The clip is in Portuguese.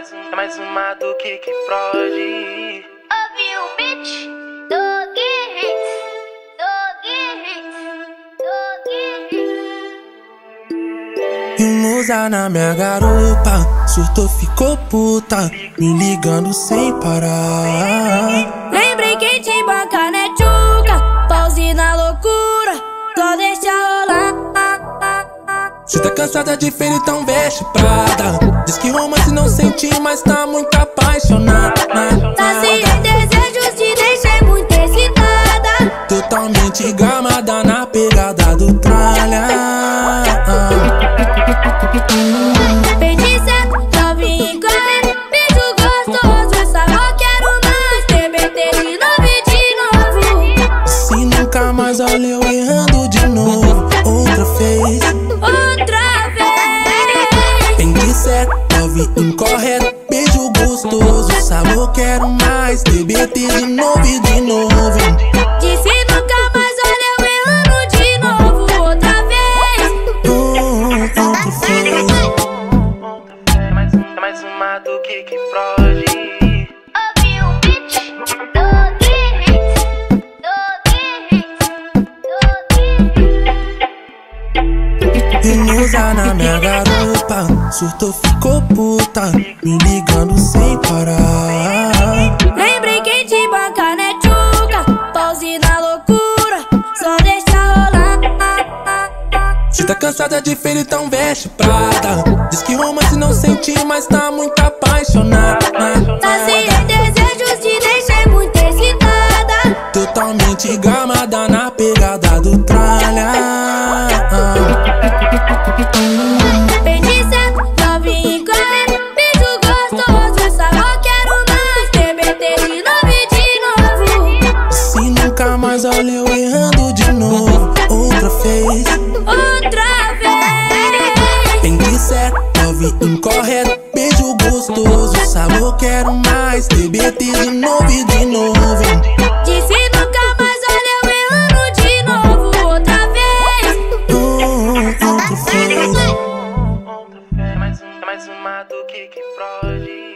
É mais uma do KIK PROD. Ouvi o beat do Hits. E musa na minha garupa, surtou, ficou puta, me ligando sem parar. Lembrei que te banca né tchuca, pause na loucura, só deixa rolar. Se tá cansada de ferir tão veste prada, diz que romance não senti, mas tá muito apaixonada. Tá sem desejos de deixar muito excitada, totalmente gamada na pegada do tralha. Feitiça, jovem e clara, beijo gostoso, essa só quero mais TBT de novo e de novo. Se nunca mais olha eu errando de novo, outra vez, outra vez. Feitiça, incorreto, beijo gostoso, sabor quero mais, TBT de novo e de novo. Disse nunca mais, olha eu errando de novo, outra vez, outra vez. É mais uma do KIK PROD. Ouvi o beat do KIK. E musa na minha garupa, surtou, ficou puta, me ligando sem parar. Lembrei que te banca né tchuca, pause na loucura, só deixa rolar. Se tá cansada de ferir tão veste prada, diz que romance não senti, mas tá muito apaixonada. Tá sem desejos de deixar muito excitada, totalmente gamada na pegada do tralha. Mas olha eu errando de novo, outra vez, outra vez. Bem disser, ouvi incorreto, beijo gostoso, sabor quero mais, TBT de novo e de novo. Disse nunca mais, olha eu errando de novo, outra vez, outra vez. É mais uma do KIK PROD.